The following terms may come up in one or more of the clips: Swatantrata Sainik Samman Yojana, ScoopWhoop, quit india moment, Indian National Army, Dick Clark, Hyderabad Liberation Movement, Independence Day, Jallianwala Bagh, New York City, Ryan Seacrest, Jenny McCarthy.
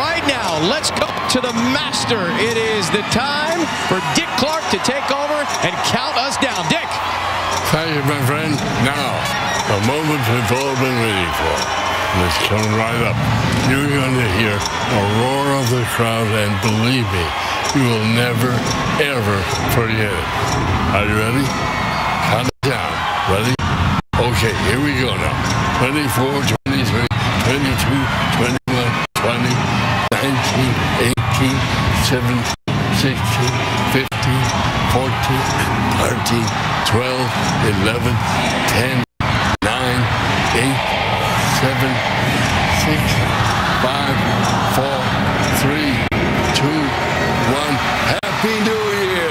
right now. Let's go to the master. It is the time for Dick Clark to take over and count us down. Dick. Thank you, my friend. Now, the moment we've all been waiting for. Let's come right up. You're going to hear a roar of the crowd, and believe me, you will never, ever forget it. Are you ready? Count it down. Ready? Okay, here we go now. 24, 23, 22, 21, 20, 19, 18, 17, 16, 15, 14, 13, 12, 11, 10, 9, 8, 7, 6, 5, 4, 3, 2, 1. Happy New Year!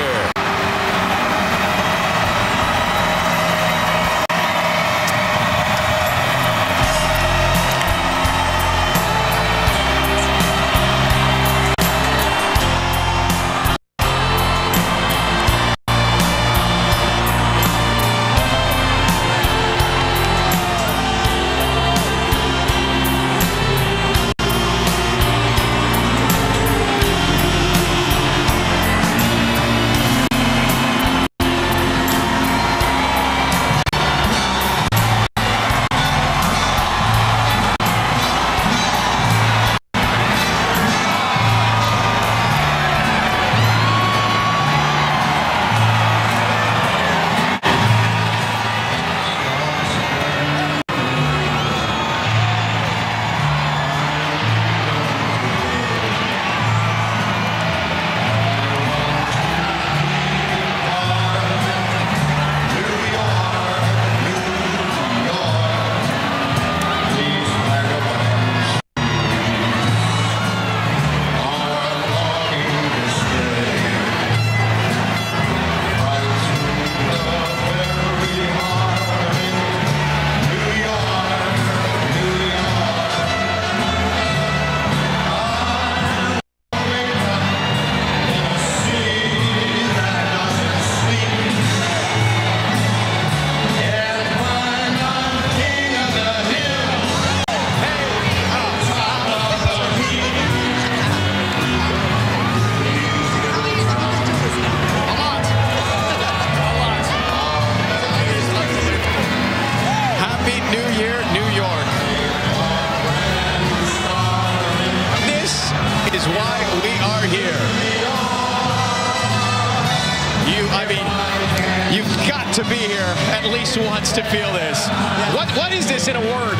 To be here at least once to feel this. Yeah. What is this in a word?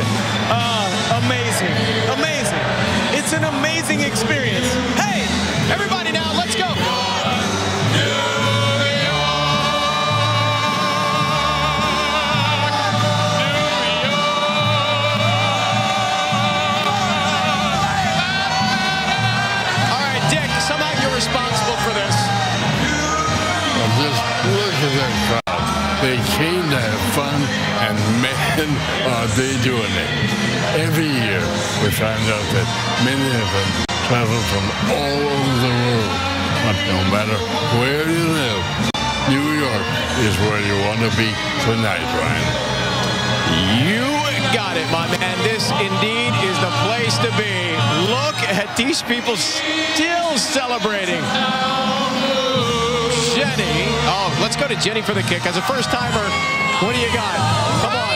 Amazing. Amazing. It's an amazing experience. Hey, everybody now, let's go. All right, Dick, somehow you're responsible for this. Just look at that crowd. They came to have fun, and man, are they doing it. Every year, we find out that many of them travel from all over the world. But no matter where you live, New York is where you want to be tonight, Ryan. You got it, my man. This, indeed, is the place to be. Look at these people still celebrating. Jenny. Oh, let's go to Jenny for the kick. As a first-timer, what do you got? Come on.